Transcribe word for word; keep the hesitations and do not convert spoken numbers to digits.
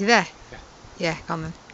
Is he there? Yeah. Yeah, come on then.